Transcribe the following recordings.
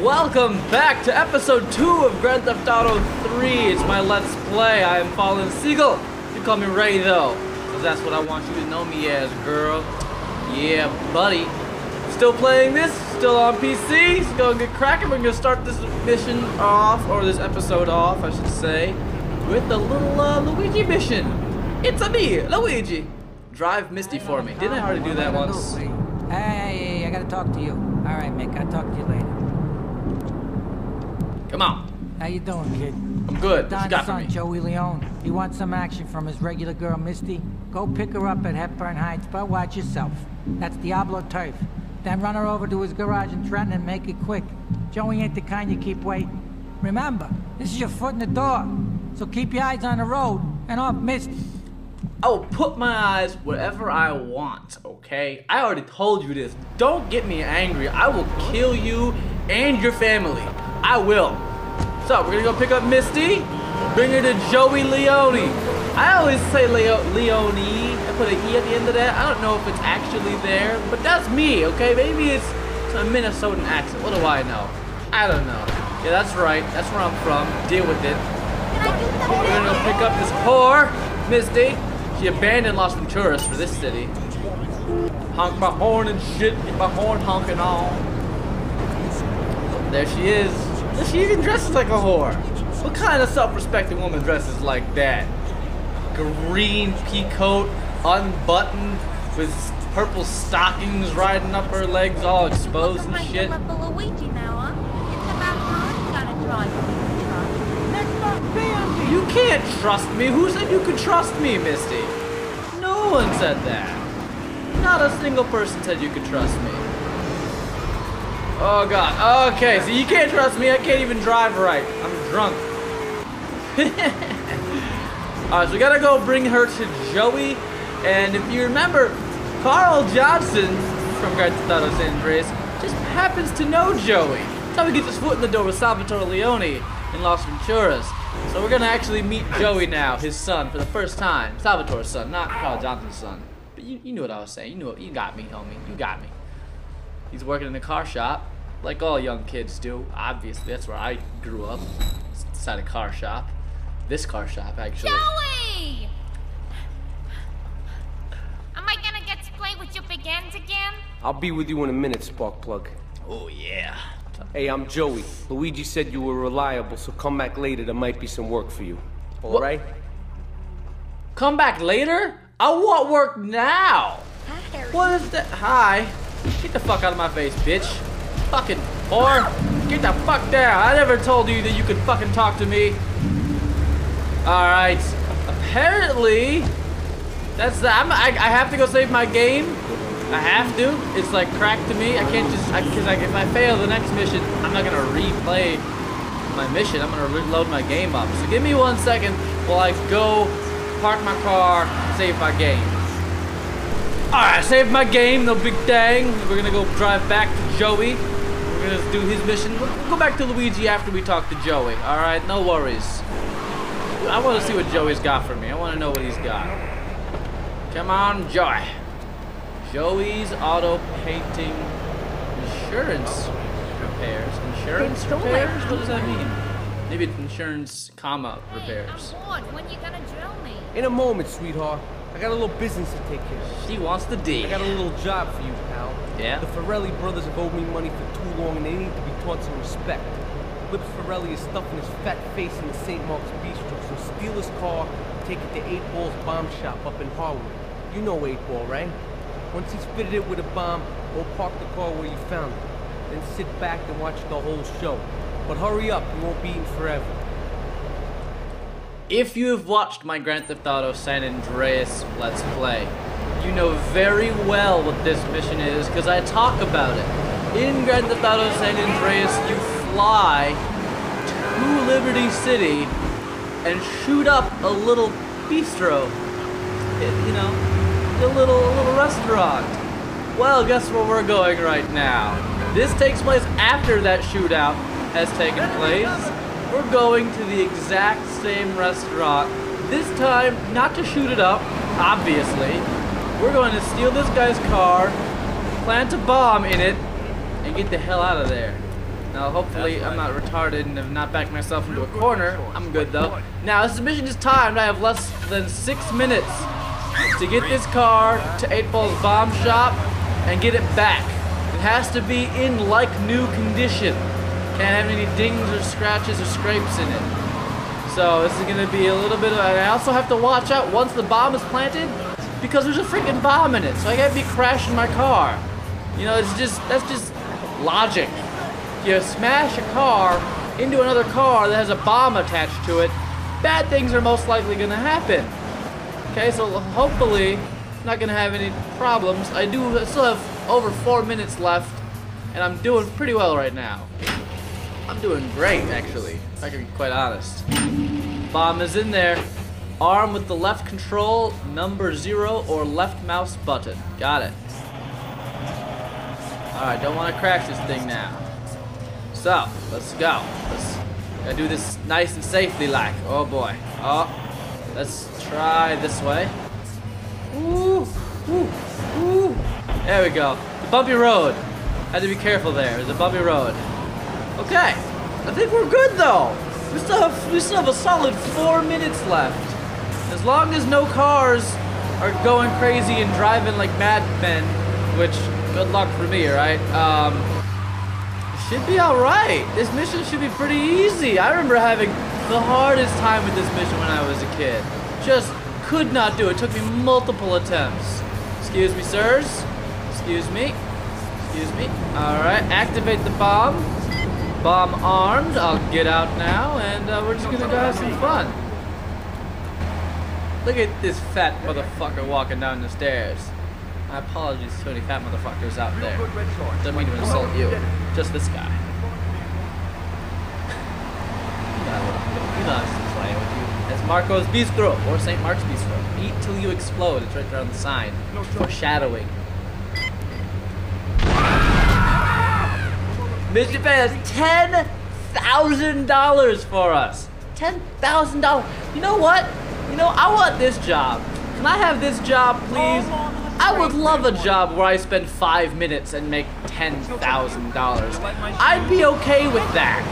Welcome back to episode 2 of Grand Theft Auto 3. It's my Let's Play. I am FallenSegal. You call me Ray though, because that's what I want you to know me as, girl. Yeah, buddy. Still playing this, still on PC. Still gonna get cracking. We're gonna start this mission off, or this episode off, I should say, with the little Luigi mission. It's-a me, Luigi. Drive Misty for me. Didn't I already do that once? Hey, I gotta talk to you. All right, Mick, I'll talk to you later. Come on. How you doing, kid? I'm good. What you got for me? Joey Leone. You want some action from his regular girl, Misty? Go pick her up at Hepburn Heights, but watch yourself. That's Diablo turf. Then run her over to his garage in Trenton and make it quick. Joey ain't the kind you keep waiting. Remember, this is your foot in the door, so keep your eyes on the road and off Misty. I will put my eyes wherever I want, okay? I already told you this. Don't get me angry. I will kill you and your family. I will. So, we're gonna go pick up Misty, bring her to Joey Leone. I always say Leone, I put an E at the end of that. I don't know if it's actually there, but that's me, okay? Maybe it's a Minnesotan accent. What do I know? I don't know. Yeah, that's right. That's where I'm from. Deal with it. We're gonna go pick up this whore, Misty. She abandoned Los Venturas for this city. Honk my horn and shit, get my horn honking on. There she is. She even dresses like a whore. What kind of self-respecting woman dresses like that? Green peacoat, unbuttoned, with purple stockings riding up her legs, all exposed and shit. You can't trust me. Who said you could trust me, Misty? No one said that. Not a single person said you could trust me. Oh god, okay, so you can't trust me, I can't even drive right. I'm drunk. Alright, so we gotta go bring her to Joey, and if you remember, Carl Johnson from Grand Theft Auto: San Andreas just happens to know Joey. That's how he gets his foot in the door with Salvatore Leone in Los Venturas. So we're gonna actually meet Joey now, his son, for the first time. Salvatore's son, not Carl Johnson's son. But you knew what I was saying, you got me, homie, you got me. He's working in a car shop, like all young kids do. Obviously, that's where I grew up, inside a car shop. This car shop, actually. Joey! Am I gonna get to play with your big hands again? I'll be with you in a minute, spark plug. Oh, yeah. Hey, I'm Joey. Luigi said you were reliable, so come back later. There might be some work for you. All right? Come back later? I want work now. Hi, Harry. What is that? Hi. Get the fuck out of my face, bitch. Fucking whore. Get the fuck down. I never told you that you could fucking talk to me. Alright. Apparently, that's the... I have to go save my game. I have to. It's like cracked to me. I can't just... Because if I fail the next mission, I'm not going to replay my mission. I'm going to reload my game up. So give me 1 second while I go park my car, save my game. Alright, saved my game, no big thing. We're gonna go drive back to Joey. We're gonna do his mission. We'll go back to Luigi after we talk to Joey. Alright, no worries. I wanna see what Joey's got for me. I wanna know what he's got. Come on, Joey. Joey's Auto Painting Insurance Repairs. Insurance repairs? What does that mean? Maybe it's insurance, comma, repairs. Hey, I'm bored. When you gonna drill me? In a moment, sweetheart. I got a little business to take care of. She wants the D. I got a little job for you, pal. Yeah? The Ferrelli brothers have owed me money for too long, and they need to be taught some respect. Lips Ferrelli is stuffing his fat face in the St. Mark's Bistro, so steal his car, take it to 8 Ball's bomb shop up in Harwood. You know 8 Ball, right? Once he's fitted it with a bomb, go park the car where you found it. Then sit back and watch the whole show. But hurry up, you won't be eating forever. If you have watched my Grand Theft Auto San Andreas Let's Play, you know very well what this mission is because I talk about it. In Grand Theft Auto San Andreas, you fly to Liberty City and shoot up a little bistro, you know, a little restaurant. Well, guess where we're going right now? This takes place after that shootout has taken place. We're going to the exact same restaurant. This time, not to shoot it up, obviously. We're going to steal this guy's car, plant a bomb in it, and get the hell out of there. Now, hopefully, I'm not retarded and have not backed myself into a corner. I'm good, though. Now, this mission is timed. I have less than 6 minutes to get this car to 8 Ball's bomb shop and get it back. It has to be in like-new condition. Can't have any dings or scratches or scrapes in it. So, this is going to be a little bit of... I also have to watch out once the bomb is planted because there's a freaking bomb in it. So, I got to be crashing my car. You know, it's just... that's just logic. You smash a car into another car that has a bomb attached to it, bad things are most likely going to happen. Okay, so hopefully not going to have any problems. I do still have over 4 minutes left, and I'm doing pretty well right now. I'm doing great, actually, if I can be quite honest. Bomb is in there. Arm with the left control, number 0, or left mouse button. Got it. Alright, don't want to crash this thing now. So, let's go. Let's gotta do this nice and safely like. Oh boy. Oh, let's try this way. Ooh, ooh, ooh. There we go. The bumpy road. Had to be careful there. It's a bumpy road. Okay. I think we're good though. We still have a solid 4 minutes left. As long as no cars are going crazy and driving like madmen, which good luck for me, right? Should be alright. This mission should be pretty easy. I remember having the hardest time with this mission when I was a kid. Just could not do it. It took me multiple attempts. Excuse me, sirs. Excuse me. Excuse me. Alright, activate the bomb. Bomb armed. I'll get out now and we're just gonna go have some fun. Look at this fat motherfucker walking down the stairs. My apologies to any fat motherfuckers out there. Don't mean to insult you. Just this guy. He loves to play with you. That's Marco's Bistro or St. Mark's Bistro. Eat till you explode. It's right there on the sign. Foreshadowing. Mr. Fan has $10,000 for us. $10,000. You know what? You know, I want this job. Can I have this job, please? I would love a job where I spend 5 minutes and make $10,000. I'd be okay with that.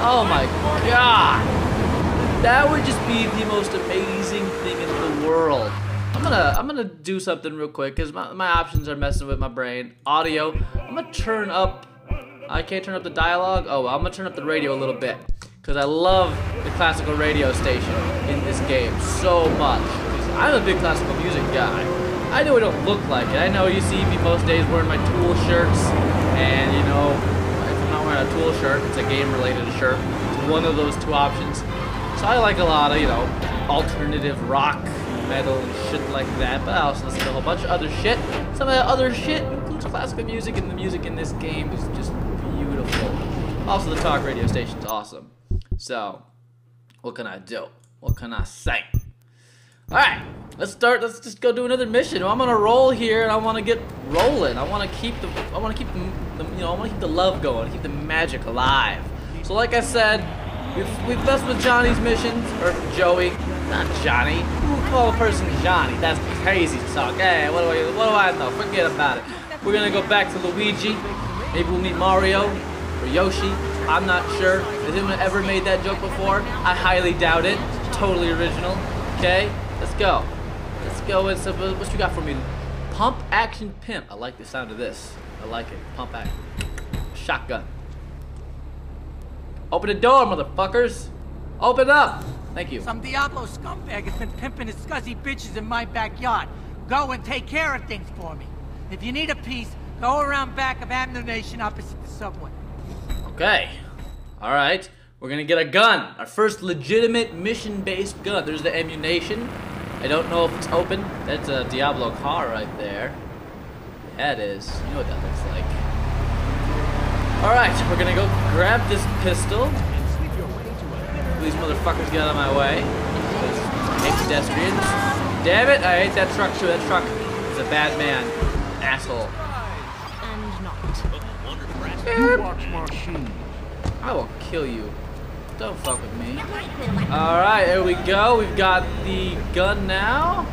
Oh my god. That would just be the most amazing thing in the world. I'm gonna do something real quick because my options are messing with my brain. Audio. I'm gonna turn up. I can't turn up the dialogue. Oh, I'm gonna turn up the radio a little bit because I love the classical radio station in this game so much. I'm a big classical music guy. I know I don't look like it. I know you see me most days wearing my Tool shirts, and you know, if I'm not wearing a Tool shirt, it's a game-related shirt. It's one of those two options. So I like a lot of, you know, alternative rock, metal, and shit like that, but I also listen to a whole bunch of other shit. Some of that other shit includes classical music, and the music in this game is just beautiful. Also, the talk radio station's awesome. So, what can I do? What can I say? Alright, let's start. Let's just go do another mission. I'm on a roll here, and I want to get rolling. I want to keep the you know, I want to keep the love going, keep the magic alive. So, like I said, we've messed with Johnny's missions, or Joey, not Johnny. Who call a person Johnny? That's crazy talk. Hey, what do I know? Forget about it. We're gonna go back to Luigi. Maybe we'll meet Mario or Yoshi. I'm not sure. Has anyone ever made that joke before? I highly doubt it. Totally original. Okay. Let's go. Let's go. And so, what you got for me? Pump action pimp. I like the sound of this. I like it. Pump action. Shotgun. Open the door, motherfuckers. Open up. Thank you. Some Diablo scumbag has been pimping his scuzzy bitches in my backyard. Go and take care of things for me. If you need a piece, go around back of Abner Nation opposite the subway. Okay. All right. We're gonna get a gun. Our first legitimate mission-based gun. There's the ammunition. I don't know if it's open. That's a Diablo car right there. That is. You know what that looks like. Alright, we're gonna go grab this pistol. These motherfuckers get out of my way. Hate pedestrians. Damn it, I hate that truck too. That truck is a bad man. Asshole. And not. I will kill you. Don't fuck with me. Alright, there we go. We've got the gun now.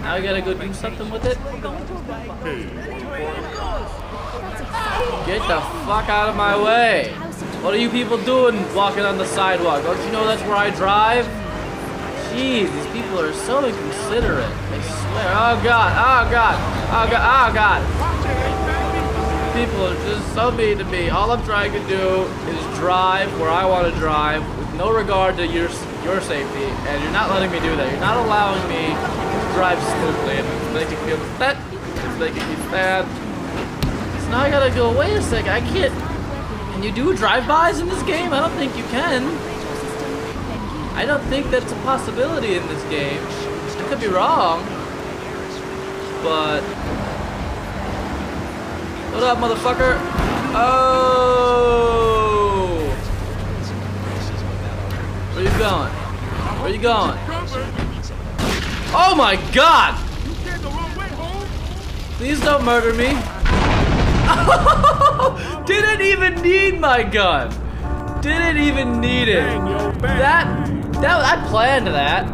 Now we gotta go do something with it. Get the fuck out of my way. What are you people doing walking on the sidewalk? Don't you know that's where I drive? Jeez, these people are so inconsiderate. I swear. Oh God, oh God, oh God, oh God. People are just so mean to me. All I'm trying to do is drive where I want to drive with no regard to your safety, and you're not letting me do that. You're not allowing me to drive smoothly, and it's making me upset. It's making me sad. So now I gotta go, wait a second, I can't. Can you do drive-bys in this game? I don't think you can. I don't think that's a possibility in this game. I could be wrong, but... What up, motherfucker? Oh! Where you going? Where you going? Oh my God! Please don't murder me. Didn't even need my gun. Didn't even need it. I planned that.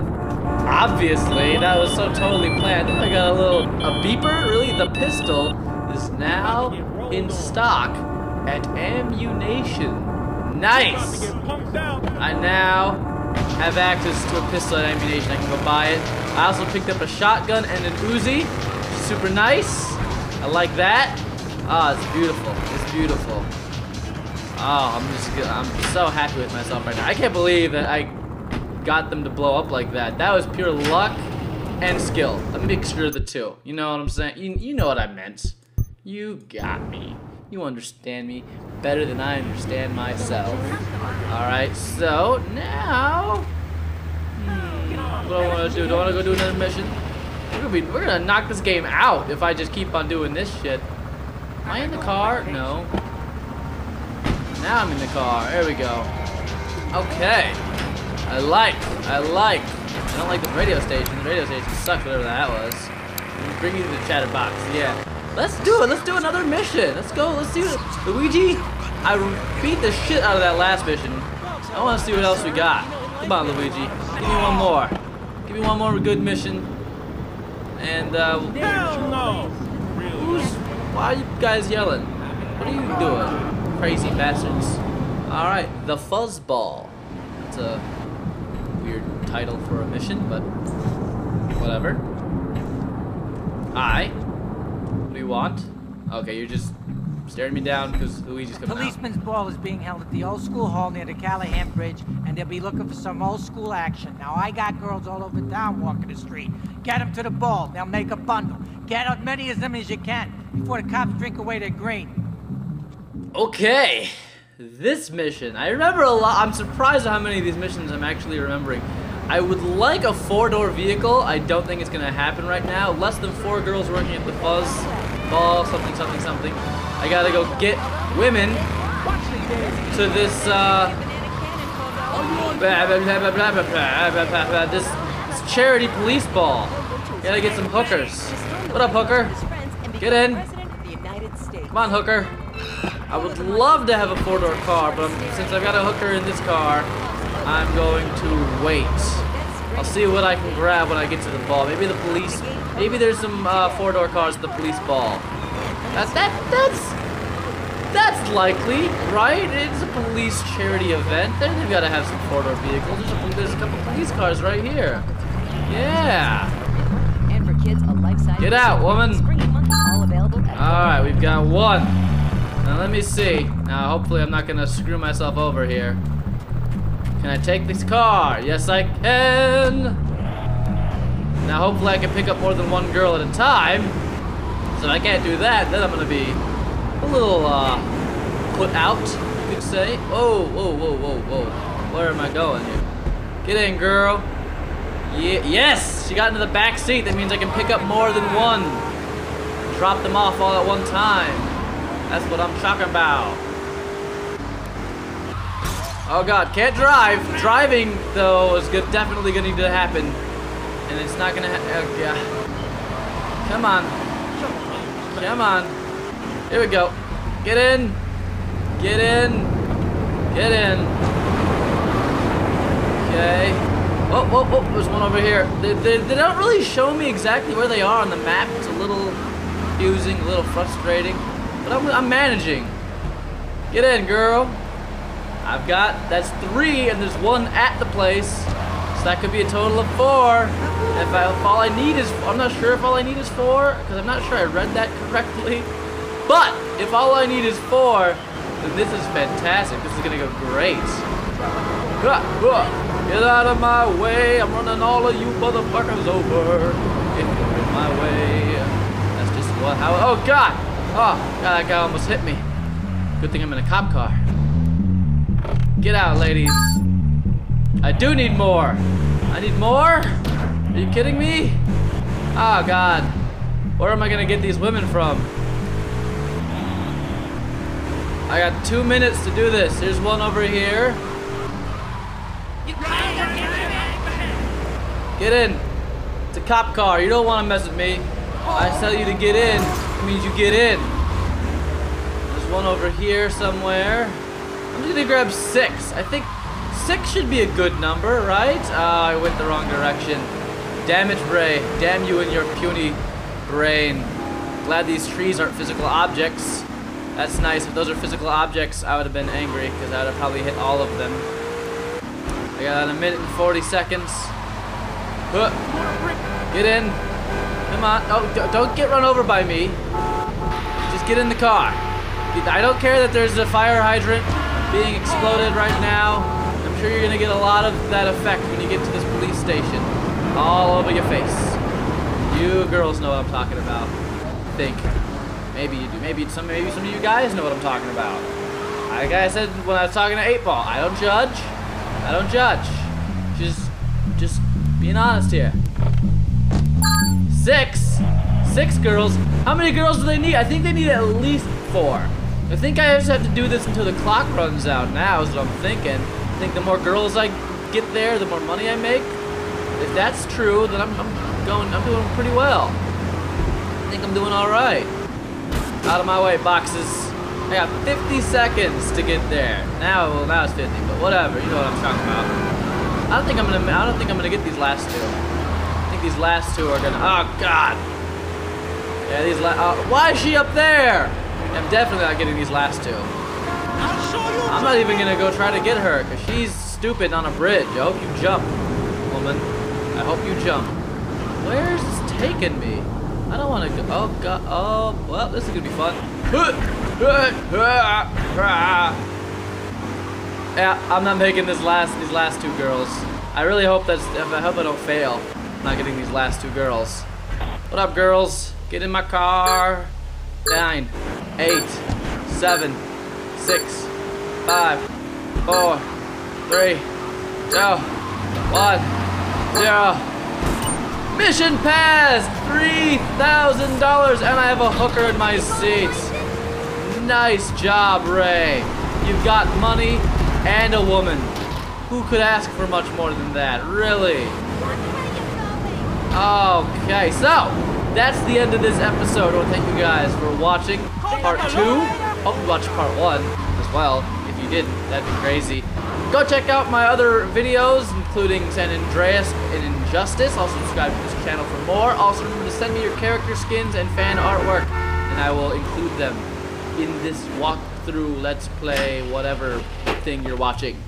Obviously, that was so totally planned. I got a beeper. Really, the pistol is now in stock at Ammunition. Nice. I now have access to a pistol at Ammunition. I can go buy it. I also picked up a shotgun and an Uzi. Super nice. I like that. Ah, it's beautiful. It's beautiful. Oh, I'm so happy with myself right now. I can't believe that I got them to blow up like that. That was pure luck and skill. A mixture of the two. You know what I'm saying? You know what I meant. You got me. You understand me better than I understand myself. Alright, so now... what do I want to do? Do I want to go do another mission? We're gonna knock this game out if I just keep on doing this shit. Am I in the car? No. Now I'm in the car. There we go. Okay. I don't like the radio station. The radio station sucks, whatever that was. Bring you to the chatterbox. Yeah. Let's do it. Let's do another mission. Let's go. Let's see what... Luigi, I beat the shit out of that last mission. I want to see what else we got. Come on, Luigi. Give me one more. Give me one more good mission. And, hell no! Who's... Why are you guys yelling? What are you doing? Crazy bastards. Alright, the fuzzball. That's a weird title for a mission, but whatever. Alright. What do you want? Okay, you're just staring me down because Luigi's coming out. Policeman's ball is being held at the old school hall near the Callahan Bridge, and they'll be looking for some old school action. Now, I got girls all over town walking the street. Get them to the ball. They'll make a bundle. Get as many of them as you can before the cops drink away their grain. Okay, this mission. I remember a lot. I'm surprised at how many of these missions I'm actually remembering. I would like a four-door vehicle. I don't think it's going to happen right now. Less than 4 girls working at the fuzz ball, something, something, something. I gotta go get women to this, this charity police ball. Gotta get some hookers. What up, hooker? Get in. Come on, hooker. I would love to have a 4-door car, but since I've got a hooker in this car, I'm going to wait. I'll see what I can grab when I get to the ball. Maybe the police, maybe there's some 4-door cars at the police ball. That's likely, right? It's a police charity event. Then they've got to have some 4-door vehicles. There's a couple police cars right here. Yeah. Get out, woman! Alright, we've got one. Now let me see. Now hopefully I'm not gonna screw myself over here. Can I take this car? Yes I can! Now hopefully I can pick up more than one girl at a time. So if I can't do that, then I'm gonna be a little put out, you could say. Oh, whoa, whoa, whoa, whoa. Where am I going here? Get in, girl. Yes! She got into the back seat. That means I can pick up more than one. Drop them off all at one time. That's what I'm talking about. Oh God, can't drive. Driving, though, is definitely going to need to happen. And it's not going to oh God. Come on. Come on. Here we go. Get in. Get in. Get in. Okay. Oh, oh, oh, there's one over here. They don't really show me exactly where they are on the map. It's a little confusing, a little frustrating. But I'm managing. Get in, girl. I've got, that's 3, and there's 1 at the place. So that could be a total of 4. I'm not sure if all I need is 4, because I'm not sure I read that correctly. But if all I need is 4, then this is fantastic. This is gonna go great. Get out of my way. I'm running all of you motherfuckers over. Get in my way. That's just what, how, oh God. Oh God, that guy almost hit me. Good thing I'm in a cop car. Get out, ladies. I do need more. I need more? Are you kidding me? Oh God. Where am I gonna get these women from? I got 2 minutes to do this. Here's one over here. Get in. It's a cop car. You don't want to mess with me. I tell you to get in. It means you get in. There's one over here somewhere. I'm just gonna grab 6. I think 6 should be a good number, right? Ah, I went the wrong direction. Damn it, Ray. Damn you and your puny brain. Glad these trees aren't physical objects. That's nice. If those are physical objects, I would have been angry because I would have probably hit all of them. I got a minute and 40 seconds. Get in. Come on. Oh, don't get run over by me. Just get in the car. I don't care that there's a fire hydrant being exploded right now. I'm sure you're going to get a lot of that effect when you get to this police station. All over your face. You girls know what I'm talking about. I think. Maybe you do. Maybe some of you guys know what I'm talking about. Like I said when I was talking to 8 Ball, I don't judge. I don't judge. Just being honest here. 6. 6 girls. How many girls do they need? I think they need at least 4. I think I just have to do this until the clock runs out now is what I'm thinking. I think the more girls I get there, the more money I make. If that's true, then I'm doing pretty well. I think I'm doing all right. Out of my way, boxes. I got 50 seconds to get there. Now, well, now it's 50, but whatever. You know what I'm talking about. I don't think I'm gonna get these last 2. I think these last 2 are gonna. Oh God. Yeah, these last. Why is she up there? I'm definitely not getting these last 2. I'm not even gonna go try to get her because she's stupid on a bridge. I hope you jump, woman. I hope you jump. Where's this taking me? I don't want to go. Oh God. Oh well, this is gonna be fun. Yeah, I'm not making these last 2 girls. I really hope that's. I hope I don't fail. I'm not getting these last 2 girls. What up, girls? Get in my car. 9, 8, 7, 6, 5, 4, 3, 2, 1, 0. Mission passed! $3,000 and I have a hooker in my seat. Nice job, Ray. You've got money and a woman. Who could ask for much more than that, really? Okay, so that's the end of this episode. I want to thank you guys for watching part 2. Hope you watched part 1 as well. If you didn't, that'd be crazy. Go check out my other videos, including San Andreas and Injustice. Also subscribe to this channel for more. Also remember to send me your character skins and fan artwork, and I will include them in this walkthrough, let's play, whatever thing you're watching.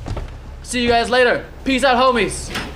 See you guys later. Peace out, homies.